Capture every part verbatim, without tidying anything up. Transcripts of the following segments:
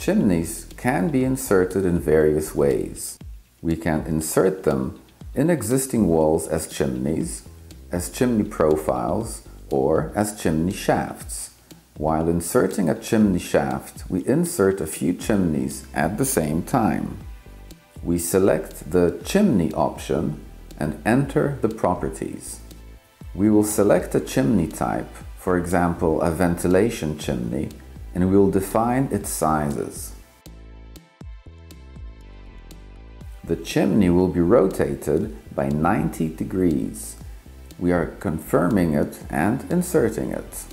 Chimneys can be inserted in various ways. We can insert them in existing walls as chimneys, as chimney profiles, or as chimney shafts. While inserting a chimney shaft, we insert a few chimneys at the same time. We select the chimney option and enter the properties. We will select a chimney type, for example a ventilation chimney, and we will define its sizes. The chimney will be rotated by ninety degrees. We are confirming it and inserting it.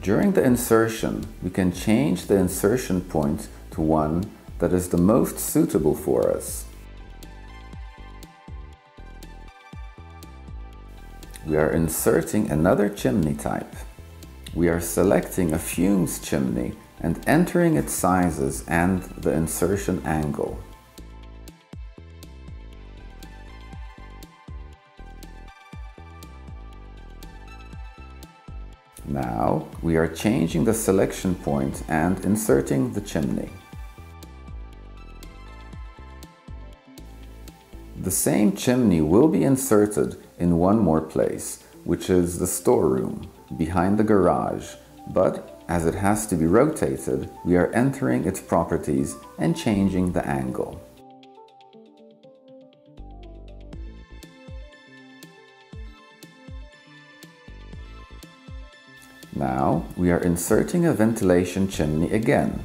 During the insertion, we can change the insertion point to one that is the most suitable for us. We are inserting another chimney type. We are selecting a fumes chimney and entering its sizes and the insertion angle. Now we are changing the selection point and inserting the chimney. The same chimney will be inserted in one more place, which is the storeroom, behind the garage, but as it has to be rotated, we are entering its properties and changing the angle. Now we are inserting a ventilation chimney again,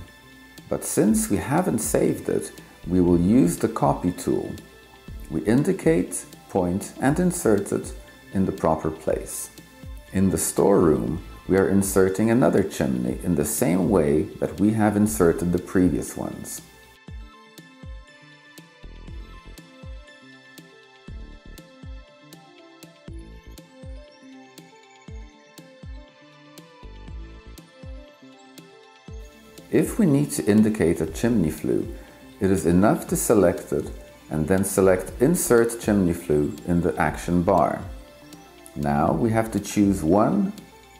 but since we haven't saved it, we will use the copy tool. We indicate, point and insert it in the proper place. In the storeroom, we are inserting another chimney in the same way that we have inserted the previous ones. If we need to indicate a chimney flue, it is enough to select it and then select Insert Chimney Flue in the action bar. Now we have to choose one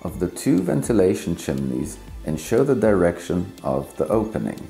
of the two ventilation chimneys and show the direction of the opening.